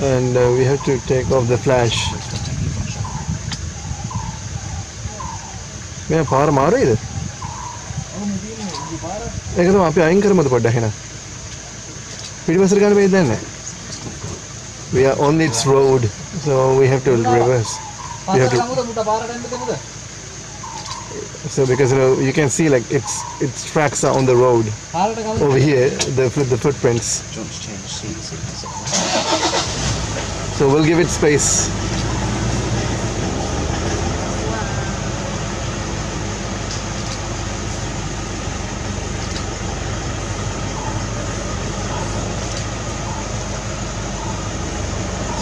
and we have to take off the flash. मैं पार मारो इधर। एक तो वहाँ पे आइंग कर मत पड़ा है ना। पीड़ी बसर का नहीं देना। We are on its road, so we have to reverse. We have to. So because you can see like its tracks are on the road. Over here, the footprints. So we'll give it space.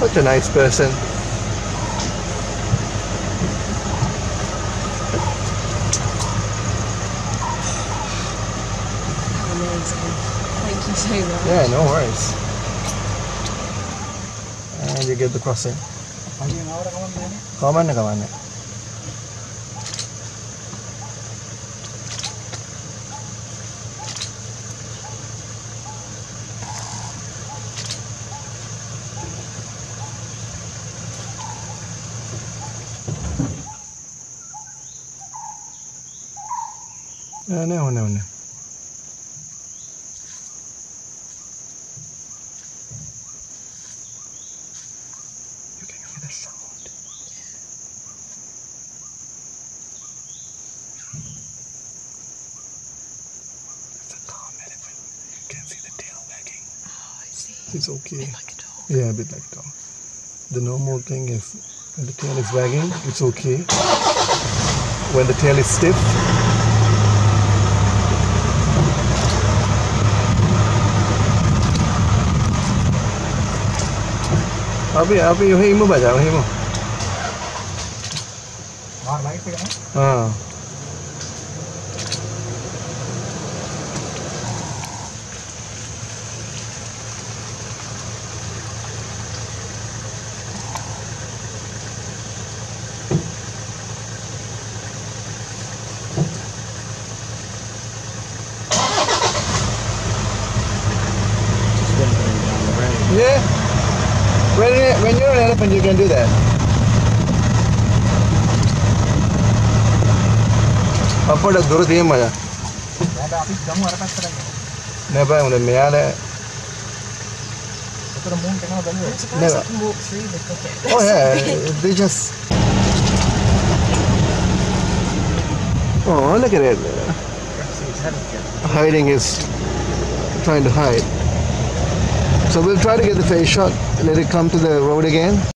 Such a nice person. Amazing. Thank you so much. Yeah, no worries. And you get the crossing. Comment na kawan na. No. You can hear the sound. It's a calm elephant. You can see the tail wagging. Oh, I see. It's okay. A bit like a dog. Yeah, a bit like a dog. The normal thing is when the tail is wagging, it's okay. When the tail is stiff, अभी वही मो बजा वही मो हाँ yeah. When you're an elephant, you can do that. Papa, that's good. Damn, man. Never. I'm going to walk through the thicket. Oh yeah, they just. Oh, look at it. Hiding is trying to hide. So we'll try to get the face shot, let it come to the road again.